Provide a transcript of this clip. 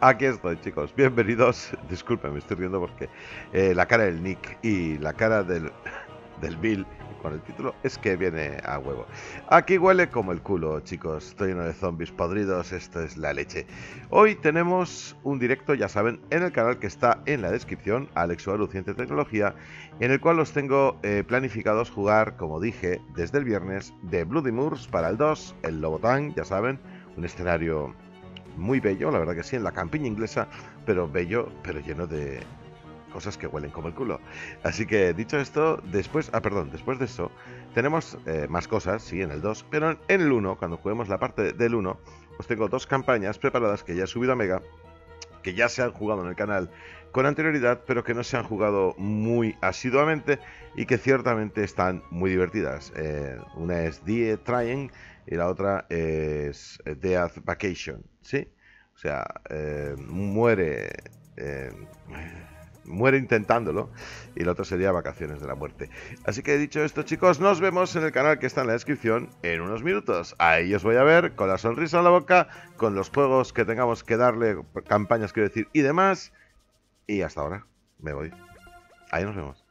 Aquí estoy, chicos, bienvenidos. Disculpen, me estoy riendo porque la cara del Nick y la cara del Bill con el título es que viene a huevo. Aquí huele como el culo, chicos. Estoy lleno de zombies podridos, esto es la leche. Hoy tenemos un directo, ya saben, en el canal que está en la descripción, ALEXSUBARUCIENCIAyTECNOLOGIA, en el cual os tengo planificados jugar, como dije, desde el viernes, de Bloody Moors para el 2, el Lobotank, ya saben, un escenario muy bello, la verdad que sí, en la campiña inglesa, pero bello, pero lleno de cosas que huelen como el culo. Así que dicho esto, después de eso tenemos más cosas, sí, en el 2, pero en el 1, cuando juguemos la parte del 1, os tengo dos campañas preparadas que ya he subido a Mega, que ya se han jugado en el canal con anterioridad, pero que no se han jugado muy asiduamente y que ciertamente están muy divertidas. Una es Die Trying y la otra es Death Vacation, ¿sí? O sea, muere intentándolo, y la otra sería Vacaciones de la Muerte. Así que dicho esto, chicos, nos vemos en el canal que está en la descripción en unos minutos. Ahí os voy a ver con la sonrisa en la boca, con los juegos que tengamos que darle, campañas quiero decir, y demás. Y hasta ahora, me voy. Ahí nos vemos.